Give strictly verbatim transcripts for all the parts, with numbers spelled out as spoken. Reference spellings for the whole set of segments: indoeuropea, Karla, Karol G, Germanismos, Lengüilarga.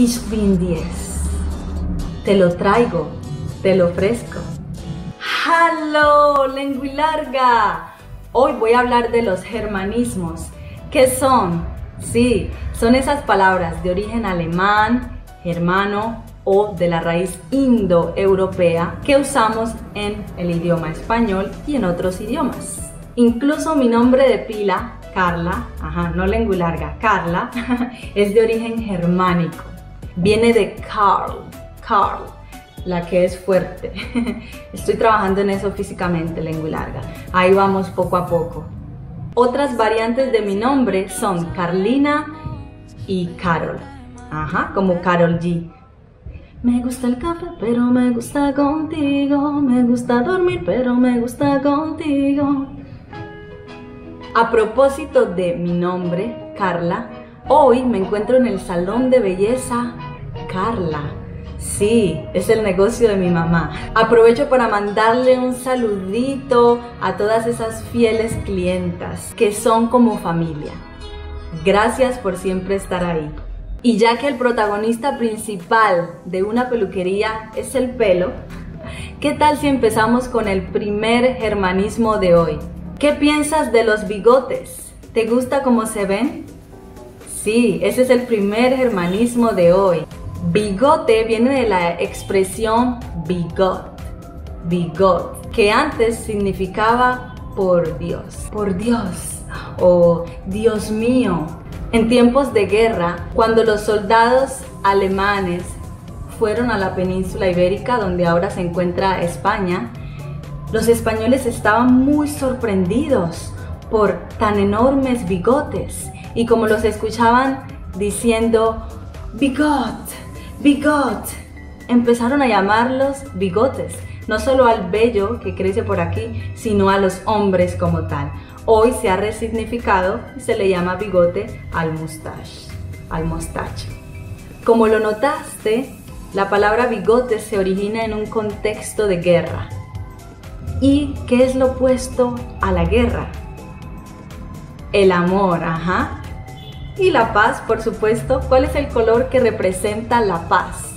Ich bin diez. Te lo traigo, te lo ofrezco. ¡Halo, Lengüilarga! Hoy voy a hablar de los germanismos. ¿Qué son? Sí, son esas palabras de origen alemán, germano o de la raíz indoeuropea que usamos en el idioma español y en otros idiomas. Incluso mi nombre de pila, Karla, ajá, no Lengüilarga, Karla, es de origen germánico. Viene de Karl, Karl, la que es fuerte. Estoy trabajando en eso físicamente, Lengüilarga. Ahí vamos poco a poco. Otras variantes de mi nombre son Carlina y Karol, ajá, como Karol G. Me gusta el café, pero me gusta contigo. Me gusta dormir, pero me gusta contigo. A propósito de mi nombre, Karla, hoy me encuentro en el salón de belleza Karla. Sí, es el negocio de mi mamá. Aprovecho para mandarle un saludito a todas esas fieles clientas que son como familia. Gracias por siempre estar ahí. Y ya que el protagonista principal de una peluquería es el pelo, ¿qué tal si empezamos con el primer germanismo de hoy? ¿Qué piensas de los bigotes? ¿Te gusta cómo se ven? Sí, ese es el primer germanismo de hoy. Bigote viene de la expresión bigot, bigot, que antes significaba por Dios, por Dios o Dios mío. En tiempos de guerra, cuando los soldados alemanes fueron a la península ibérica, donde ahora se encuentra España, los españoles estaban muy sorprendidos por tan enormes bigotes. Y como los escuchaban diciendo bigot, bigot, empezaron a llamarlos bigotes. No solo al vello que crece por aquí, sino a los hombres como tal. Hoy se ha resignificado y se le llama bigote al mustache, al mostacho. Como lo notaste, la palabra bigote se origina en un contexto de guerra. ¿Y qué es lo opuesto a la guerra? El amor, ajá. Y la paz, por supuesto. ¿Cuál es el color que representa la paz?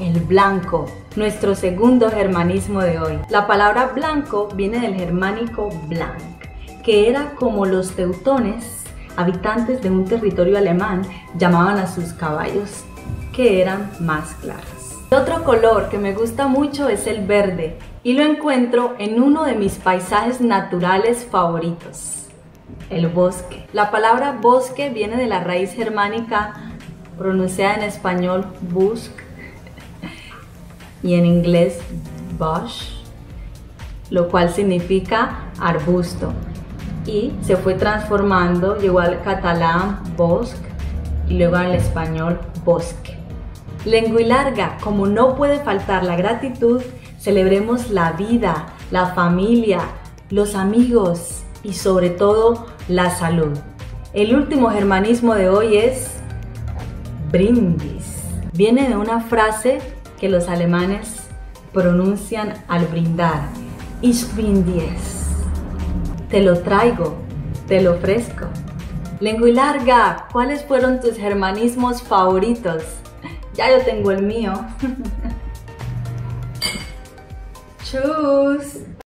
El blanco, nuestro segundo germanismo de hoy. La palabra blanco viene del germánico blanc, que era como los teutones, habitantes de un territorio alemán, llamaban a sus caballos, que eran más claros. Otro color que me gusta mucho es el verde, y lo encuentro en uno de mis paisajes naturales favoritos, el bosque. La palabra bosque viene de la raíz germánica, pronunciada en español busk, y en inglés bush, lo cual significa arbusto. Y se fue transformando, llegó al catalán bosque y luego al español bosque. Lengüilarga, como no puede faltar la gratitud, celebremos la vida, la familia, los amigos y sobre todo la salud. El último germanismo de hoy es brindis. Viene de una frase que los alemanes pronuncian al brindar. Ich bin diez. Te lo traigo, te lo ofrezco. Lengüilarga, ¿cuáles fueron tus germanismos favoritos? Ya yo tengo el mío. ¡Chus!